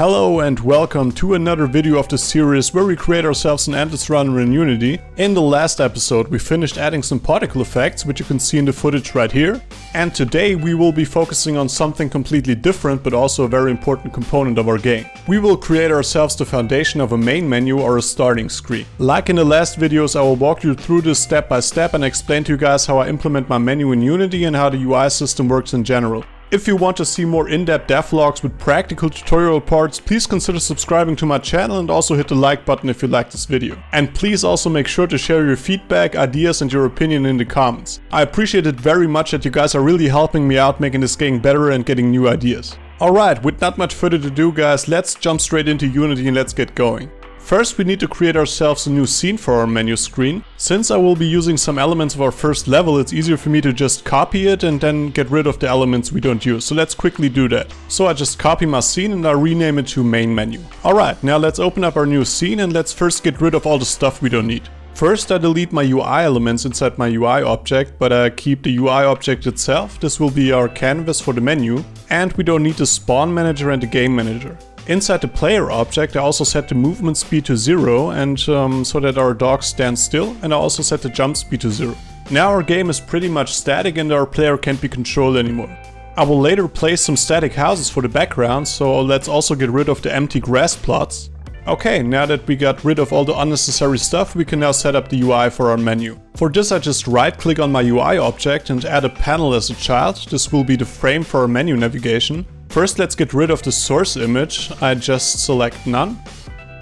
Hello and welcome to another video of this series where we create ourselves an endless runner in Unity. In the last episode we finished adding some particle effects, which you can see in the footage right here. And today we will be focusing on something completely different but also a very important component of our game. We will create ourselves the foundation of a main menu or a starting screen. Like in the last videos, I will walk you through this step by step and explain to you guys how I implement my menu in Unity and how the UI system works in general. If you want to see more in-depth devlogs with practical tutorial parts, please consider subscribing to my channel and also hit the like button if you like this video. And please also make sure to share your feedback, ideas and your opinion in the comments. I appreciate it very much that you guys are really helping me out making this game better and getting new ideas. Alright, with not much further ado guys, let's jump straight into Unity and let's get going. First, we need to create ourselves a new scene for our menu screen. Since I will be using some elements of our first level, it's easier for me to just copy it and then get rid of the elements we don't use. So let's quickly do that. So I just copy my scene and I rename it to main menu. Alright, now let's open up our new scene and let's first get rid of all the stuff we don't need. First, I delete my UI elements inside my UI object, but I keep the UI object itself. This will be our canvas for the menu, and we don't need the spawn manager and the game manager. Inside the player object, I also set the movement speed to 0 and so that our dog stands still, and I also set the jump speed to 0. Now our game is pretty much static and our player can't be controlled anymore. I will later place some static houses for the background, so let's also get rid of the empty grass plots. Okay, now that we got rid of all the unnecessary stuff, we can now set up the UI for our menu. For this, I just right click on my UI object and add a panel as a child. This will be the frame for our menu navigation. First, let's get rid of the source image. I just select none.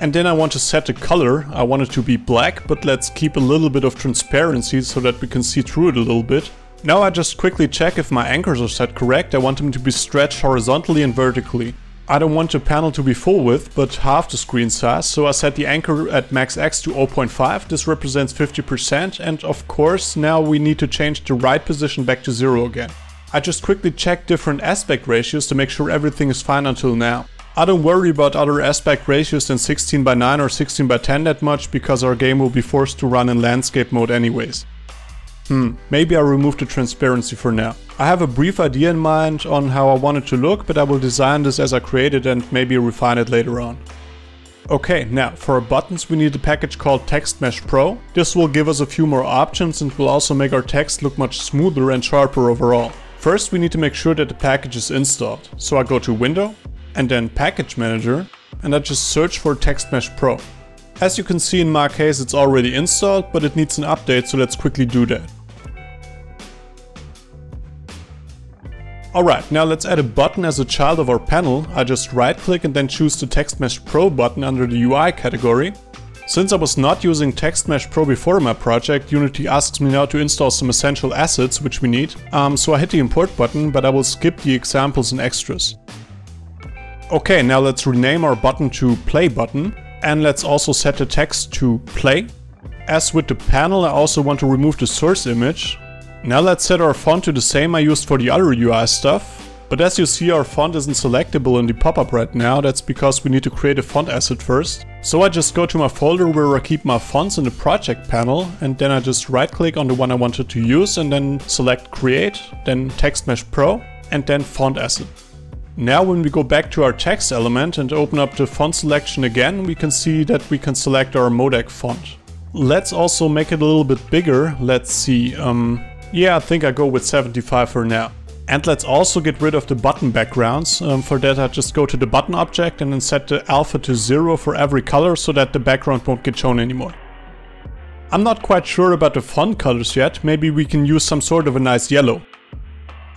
And then I want to set the color. I want it to be black, but let's keep a little bit of transparency so that we can see through it a little bit. Now I just quickly check if my anchors are set correct. I want them to be stretched horizontally and vertically. I don't want the panel to be full width, but half the screen size. So I set the anchor at max X to 0.5. This represents 50%. And of course, now we need to change the right position back to 0 again. I just quickly check different aspect ratios to make sure everything is fine until now. I don't worry about other aspect ratios than 16:9 or 16:10 that much, because our game will be forced to run in landscape mode anyways. Maybe I removed the transparency for now. I have a brief idea in mind on how I want it to look, but I will design this as I create it and maybe refine it later on. Okay, now for our buttons we need a package called TextMesh Pro. This will give us a few more options and will also make our text look much smoother and sharper overall. First, we need to make sure that the package is installed. So I go to Window and then Package Manager, and I just search for TextMesh Pro. As you can see, in my case it's already installed, but it needs an update, so let's quickly do that. Alright, now let's add a button as a child of our panel. I just right click and then choose the TextMesh Pro button under the UI category. Since I was not using TextMesh Pro before in my project, Unity asks me now to install some essential assets, which we need. So I hit the import button, but I will skip the examples and extras. Okay, now let's rename our button to Play button, and let's also set the text to Play. As with the panel, I also want to remove the source image. Now let's set our font to the same I used for the other UI stuff. But as you see, our font isn't selectable in the pop-up right now. That's because we need to create a font asset first. So I just go to my folder where I keep my fonts in the project panel, and then I just right click on the one I wanted to use and then select Create, then TextMesh Pro and then Font Asset. Now when we go back to our text element and open up the font selection again, we can see that we can select our Modac font. Let's also make it a little bit bigger. Let's see, yeah, I think I go with 75 for now. And let's also get rid of the button backgrounds. For that, I just go to the button object and then set the alpha to 0 for every color so that the background won't get shown anymore. I'm not quite sure about the font colors yet. Maybe we can use some sort of a nice yellow.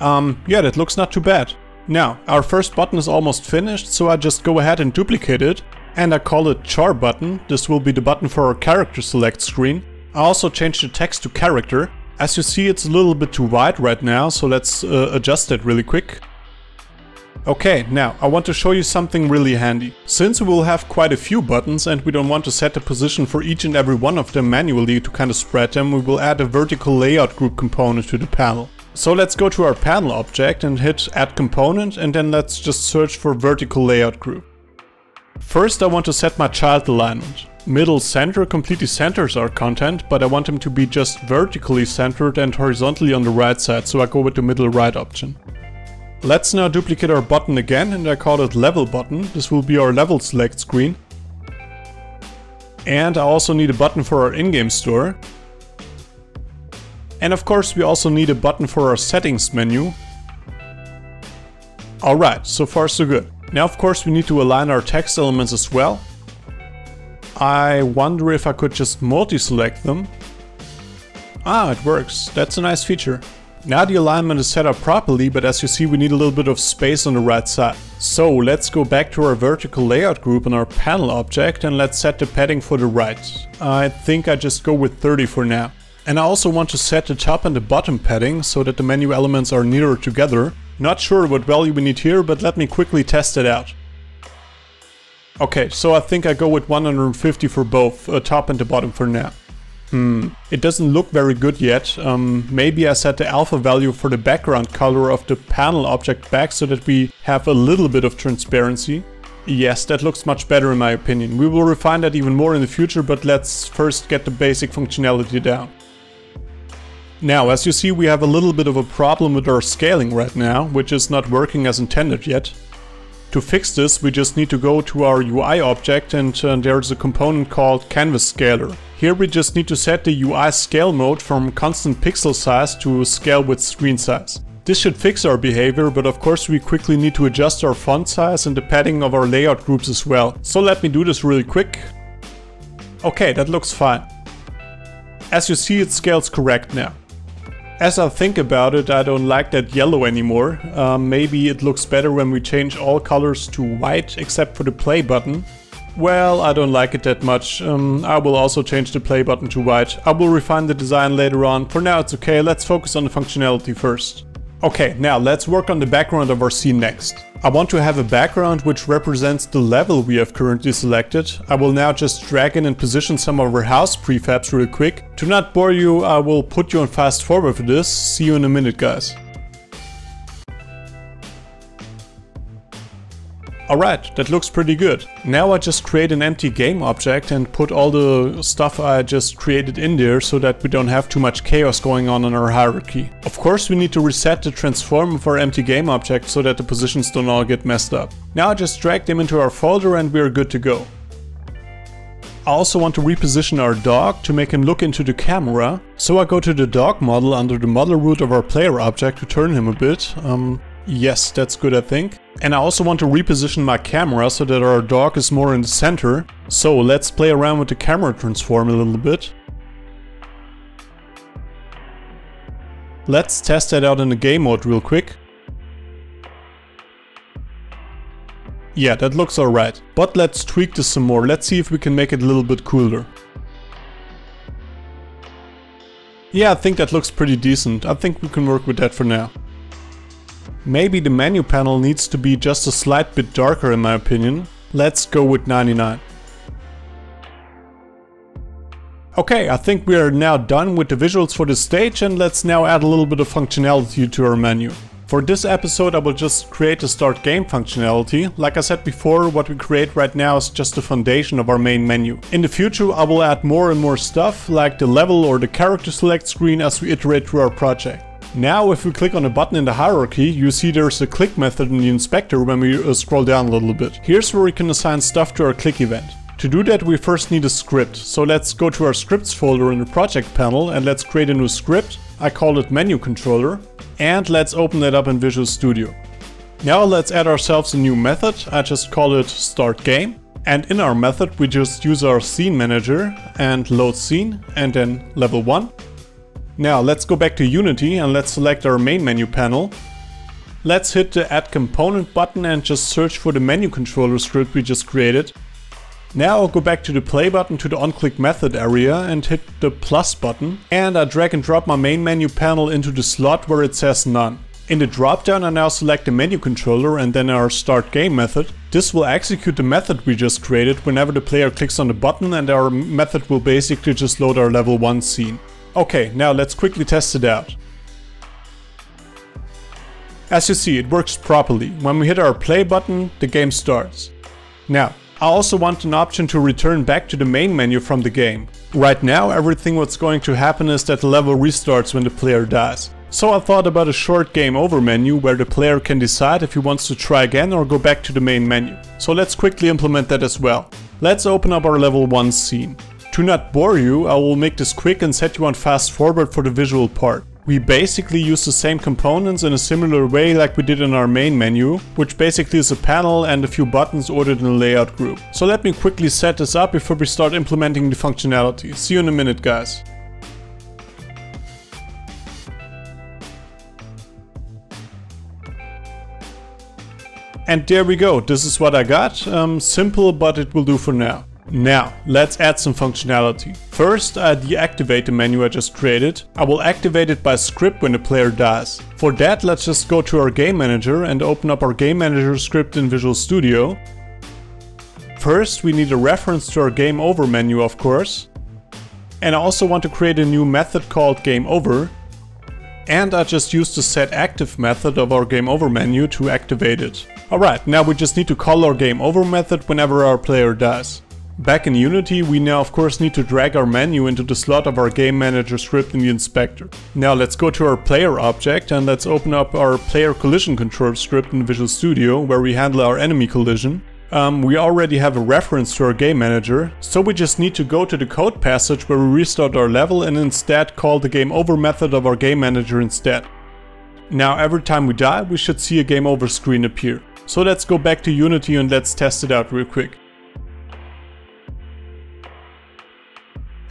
Yeah, that looks not too bad. Now, our first button is almost finished, so I just go ahead and duplicate it. And I call it Char button. This will be the button for our character select screen. I also change the text to character. As you see, it's a little bit too wide right now, so let's adjust that really quick. Okay, now I want to show you something really handy. Since we will have quite a few buttons and we don't want to set the position for each and every one of them manually to kind of spread them, we will add a vertical layout group component to the panel. So let's go to our panel object and hit Add Component, and then let's just search for vertical layout group. First, I want to set my child alignment. Middle center completely centers our content, but I want them to be just vertically centered and horizontally on the right side, so I go with the middle right option. Let's now duplicate our button again, and I call it level button. This will be our level select screen. And I also need a button for our in-game store. And of course we also need a button for our settings menu. Alright, so far so good. Now of course we need to align our text elements as well. I wonder if I could just multi-select them. Ah, it works. That's a nice feature. Now the alignment is set up properly, but as you see we need a little bit of space on the right side. So let's go back to our vertical layout group and our panel object, and let's set the padding for the right. I think I just go with 30 for now. And I also want to set the top and the bottom padding so that the menu elements are nearer together. Not sure what value we need here, but let me quickly test it out. Okay, so I think I go with 150 for both, top and the bottom for now. It doesn't look very good yet. Maybe I set the alpha value for the background color of the panel object back so that we have a little bit of transparency. Yes, that looks much better in my opinion. We will refine that even more in the future, but let's first get the basic functionality down. Now, as you see, we have a little bit of a problem with our scaling right now, which is not working as intended yet. To fix this, we just need to go to our UI object, and there's a component called Canvas Scaler. Here we just need to set the UI scale mode from constant pixel size to scale with screen size. This should fix our behavior, but of course we quickly need to adjust our font size and the padding of our layout groups as well. So let me do this really quick. Okay, that looks fine. As you see, it scales correct now. As I think about it, I don't like that yellow anymore. Maybe it looks better when we change all colors to white except for the play button. Well, I don't like it that much. I will also change the play button to white. I will refine the design later on. For now it's okay, let's focus on the functionality first. Okay, now let's work on the background of our scene next. I want to have a background which represents the level we have currently selected. I will now just drag in and position some of our house prefabs real quick. To not bore you, I will put you on fast forward for this. See you in a minute, guys. Alright, that looks pretty good. Now I just create an empty game object and put all the stuff I just created in there so that we don't have too much chaos going on in our hierarchy. Of course we need to reset the transform of our empty game object so that the positions don't all get messed up. Now I just drag them into our folder and we are good to go. I also want to reposition our dog to make him look into the camera. So I go to the dog model under the model root of our player object to turn him a bit. Yes, that's good, I think. And I also want to reposition my camera so that our dog is more in the center. So let's play around with the camera transform a little bit. Let's test that out in the game mode real quick. Yeah, that looks alright. But let's tweak this some more. Let's see if we can make it a little bit cooler. Yeah, I think that looks pretty decent. I think we can work with that for now. Maybe the menu panel needs to be just a slight bit darker in my opinion. Let's go with 99. Okay, I think we are now done with the visuals for the stage, and let's now add a little bit of functionality to our menu. For this episode I will just create the start game functionality. Like I said before, what we create right now is just the foundation of our main menu. In the future I will add more and more stuff like the level or the character select screen as we iterate through our project. Now if we click on a button in the hierarchy, you see there's a click method in the inspector when we scroll down a little bit. Here's where we can assign stuff to our click event. To do that we first need a script, so let's go to our scripts folder in the project panel and let's create a new script. I call it menu controller, and let's open that up in Visual Studio. Now let's add ourselves a new method. I just call it start game, and in our method we just use our scene manager and load scene and then level 1. Now let's go back to Unity and let's select our main menu panel. Let's hit the Add Component button and just search for the menu controller script we just created. Now I'll go back to the play button to the onClick method area and hit the plus button, and I drag and drop my main menu panel into the slot where it says none. In the dropdown I now select the menu controller and then our start game method. This will execute the method we just created whenever the player clicks on the button, and our method will basically just load our level 1 scene. Okay, now let's quickly test it out. As you see, it works properly. When we hit our play button, the game starts. Now, I also want an option to return back to the main menu from the game. Right now, everything that's going to happen is that the level restarts when the player dies. So I thought about a short game over menu where the player can decide if he wants to try again or go back to the main menu. So let's quickly implement that as well. Let's open up our level 1 scene. To not bore you, I will make this quick and set you on fast forward for the visual part. We basically use the same components in a similar way like we did in our main menu, which basically is a panel and a few buttons ordered in a layout group. So let me quickly set this up before we start implementing the functionality. See you in a minute, guys. And there we go, this is what I got. Simple, but it will do for now. Now, let's add some functionality. First, I deactivate the menu I just created. I will activate it by script when the player dies. For that, let's just go to our game manager and open up our game manager script in Visual Studio. First, we need a reference to our game over menu, of course. And I also want to create a new method called game over. And I just used the setActive method of our game over menu to activate it. Alright, now we just need to call our game over method whenever our player dies. Back in Unity, we now of course need to drag our menu into the slot of our game manager script in the inspector. Now let's go to our player object and let's open up our player collision control script in Visual Studio where we handle our enemy collision. We already have a reference to our game manager, so we just need to go to the code passage where we restart our level and instead call the game over method of our game manager instead. Now every time we die, we should see a game over screen appear. So let's go back to Unity and let's test it out real quick.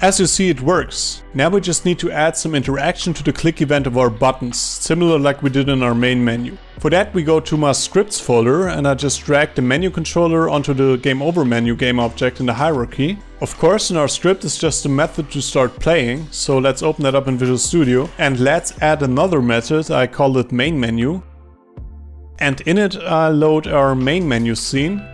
As you see, it works. Now we just need to add some interaction to the click event of our buttons, similar like we did in our main menu. For that we go to my scripts folder and I just drag the menu controller onto the game over menu game object in the hierarchy. Of course in our script is just a method to start playing, so let's open that up in Visual Studio and let's add another method, I call it main menu. And in it I load our main menu scene.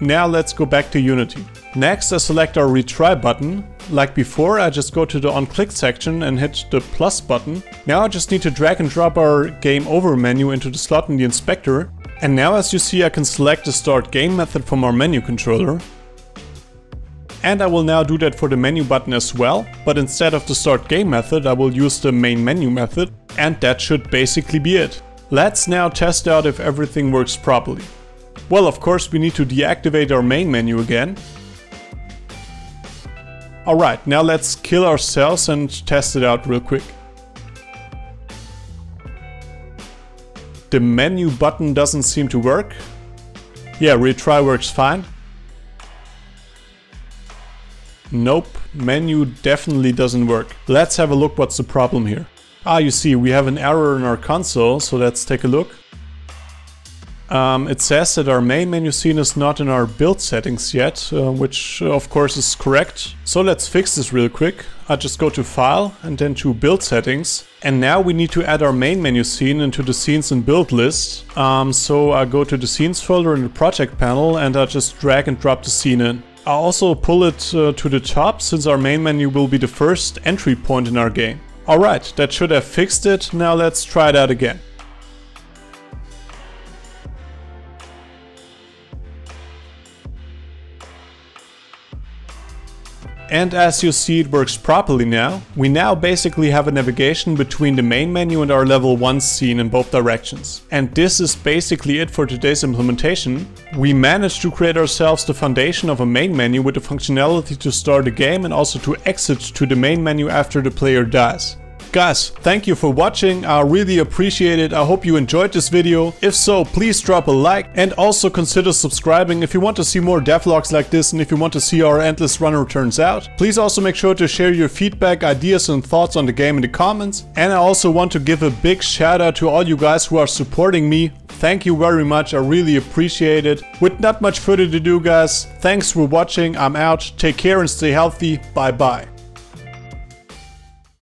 Now let's go back to Unity. Next, I select our retry button. Like before, I just go to the on-click section and hit the plus button. Now I just need to drag and drop our game over menu into the slot in the inspector. And now as you see, I can select the start game method from our menu controller. And I will now do that for the menu button as well, but instead of the start game method, I will use the main menu method. And that should basically be it. Let's now test out if everything works properly. Well, of course, we need to deactivate our main menu again. Alright, now let's kill ourselves and test it out real quick. The menu button doesn't seem to work. Yeah, retry works fine. Nope, menu definitely doesn't work. Let's have a look what's the problem here. Ah, you see, we have an error in our console, so let's take a look. It says that our main menu scene is not in our build settings yet, which of course is correct. So let's fix this real quick. I just go to File and then to Build Settings. And now we need to add our main menu scene into the Scenes and Build list. So I go to the Scenes folder in the Project panel and I just drag and drop the scene in. I also pull it to the top since our main menu will be the first entry point in our game. Alright, that should have fixed it. Now let's try it out again. And as you see, it works properly now. We now basically have a navigation between the main menu and our level 1 scene in both directions. And this is basically it for today's implementation. We managed to create ourselves the foundation of a main menu with the functionality to start a game and also to exit to the main menu after the player dies. Guys, thank you for watching, I really appreciate it, I hope you enjoyed this video. If so, please drop a like and also consider subscribing if you want to see more devlogs like this and if you want to see our endless runner turns out. Please also make sure to share your feedback, ideas and thoughts on the game in the comments. And I also want to give a big shout out to all you guys who are supporting me. Thank you very much, I really appreciate it. With not much further ado guys, thanks for watching, I'm out, take care and stay healthy, bye bye.